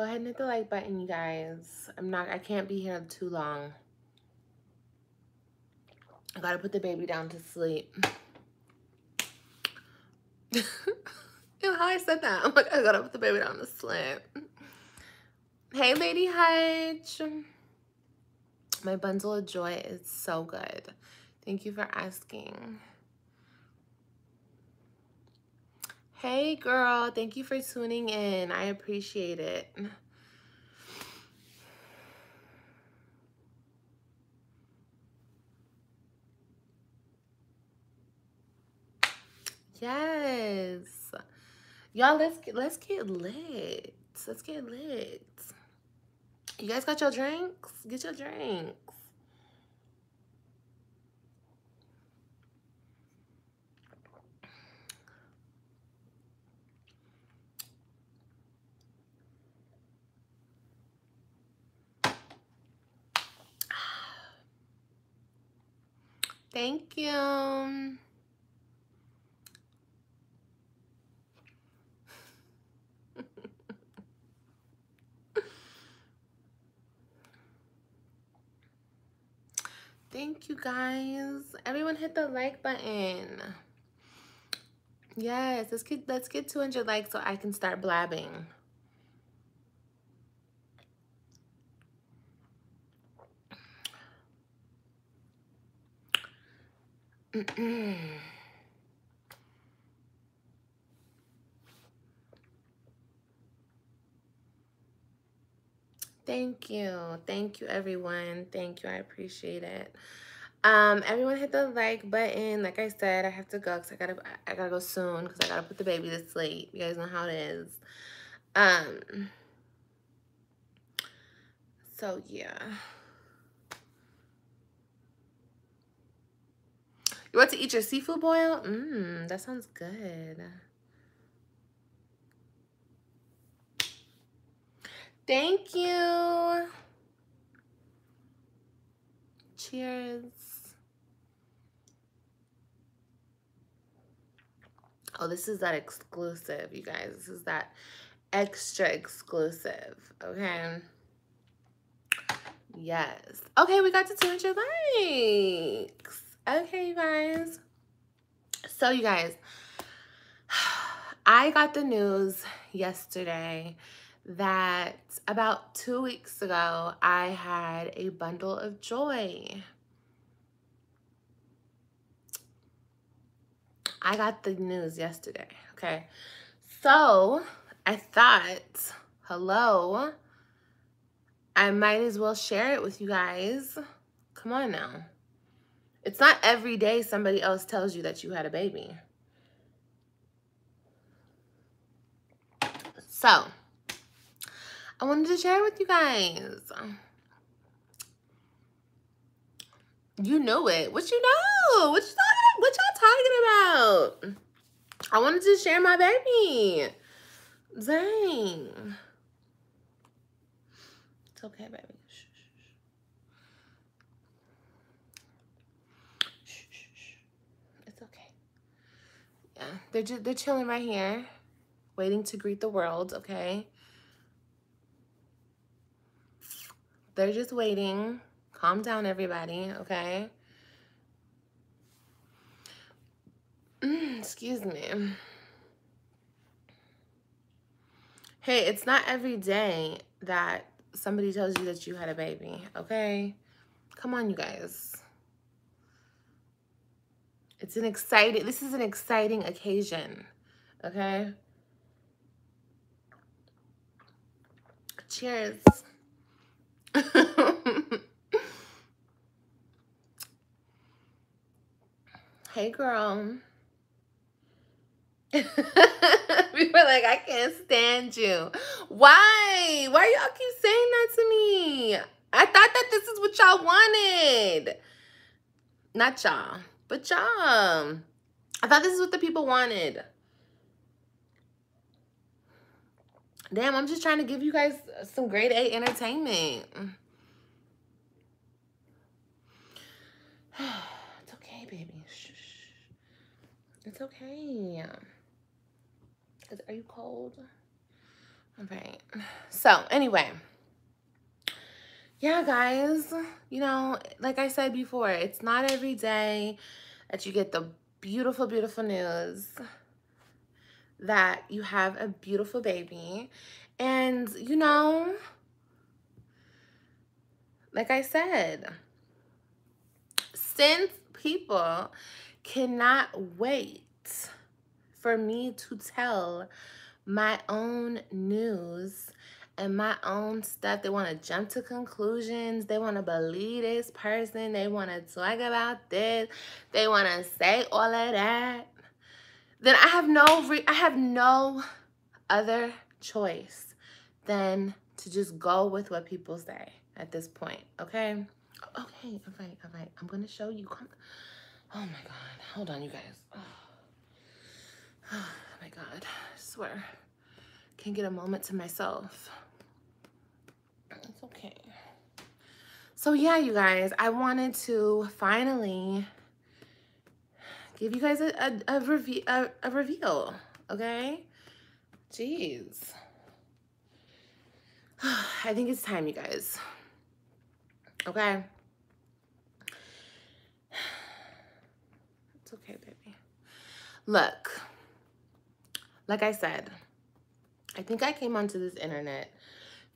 Go ahead and hit the like button, you guys. I can't be here too long. I gotta put the baby down to sleep. You know how I said that? I'm like, I gotta put the baby down to sleep. Hey, Lady Hutch. My bundle of joy is so good. Thank you for asking. Hey, girl. Thank you for tuning in. I appreciate it. Yes. Y'all, let's get lit. Let's get lit. You guys got your drinks? Get your drinks. Thank you. Thank you, guys. Everyone hit the like button. Yes, let's get 200 likes so I can start blabbing. Thank you everyone. Thank you, I appreciate it. Everyone hit the like button. Like I said, I have to go because I gotta go soon because I gotta put the baby to sleep. You guys know how it is. So yeah. You want to eat your seafood boil? Mmm, that sounds good. Thank you. Cheers. Oh, this is that exclusive, you guys. This is that extra exclusive, okay? Yes. Okay, we got to 200 likes. Okay, you guys. So, you guys, I got the news yesterday that about 2 weeks ago, I had a bundle of joy. I got the news yesterday, okay? So, I thought, hello, I might as well share it with you guys. Come on now. It's not every day somebody else tells you that you had a baby. So, I wanted to share it with you guys. You knew it. What you know? What y'all talking about? I wanted to share my baby. Dang. It's okay, baby. Yeah, they're chilling right here, waiting to greet the world, okay? They're just waiting. Calm down, everybody, okay? Excuse me. Hey, it's not every day that somebody tells you that you had a baby, okay? Come on, you guys. It's an exciting, this is an exciting occasion, okay? Cheers. Hey, girl. We were like, I can't stand you. Why? Why y'all keep saying that to me? I thought that this is what y'all wanted. Not y'all. But y'all, I thought this is what the people wanted. Damn, I'm just trying to give you guys some grade A entertainment. It's okay, baby. It's okay. Are you cold? Right. So anyway, yeah, guys, you know, like I said before, it's not every day that you get the beautiful, beautiful news that you have a beautiful baby. And, you know, like I said, since people cannot wait for me to tell my own news and my own stuff, they want to jump to conclusions, they want to believe this person, they want to talk about this, they want to say all of that, then I have no other choice than to just go with what people say at this point. Okay, all right, I'm gonna show you. Oh my god, hold on, you guys. Oh my god, I swear, can't get a moment to myself. It's okay. So yeah, you guys, I wanted to finally give you guys a reveal, okay? Jeez. I think it's time, you guys. Okay? It's okay, baby. Look, like I said, I think I came onto this internet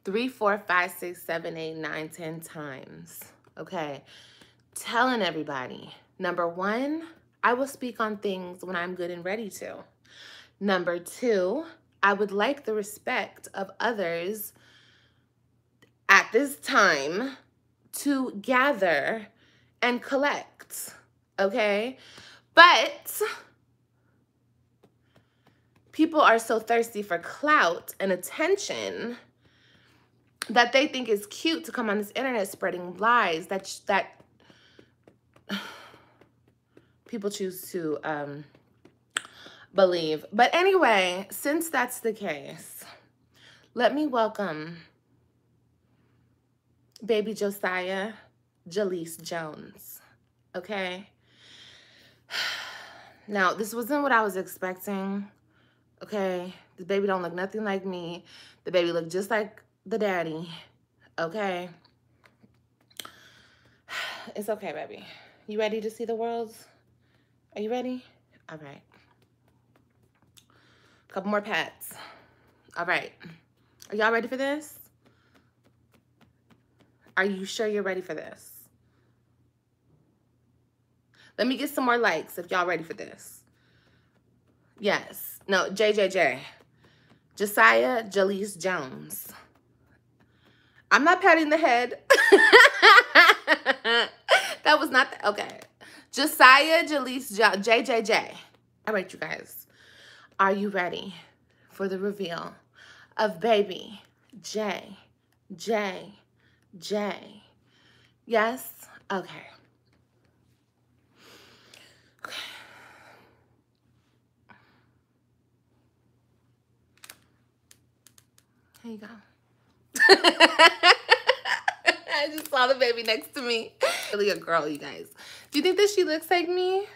3, 4, 5, 6, 7, 8, 9, 10 times, okay? Telling everybody, number one, I will speak on things when I'm good and ready to. Number two, I would like the respect of others at this time to gather and collect, okay? But people are so thirsty for clout and attention that they think it's cute to come on this internet spreading lies that people choose to believe. But anyway, since that's the case, let me welcome baby Josiah Jaleese Jones, okay? Now, this wasn't what I was expecting, okay? The baby don't look nothing like me. The baby look just like the daddy, okay? It's okay, baby. You ready to see the world? Are you ready? All right. Couple more pats. All right. Are y'all ready for this? Are you sure you're ready for this? Let me get some more likes if y'all ready for this. Yes. No, JJJ. Josiah Jaleese Jones. I'm not patting the head. That was not the, okay. Josiah Jaleese Jones, JJJ. All right, you guys. Are you ready for the reveal of baby JJJ? Yes? Okay. Okay. There you go. I just saw the baby next to me. Really a girl, you guys. Do you think that she looks like me?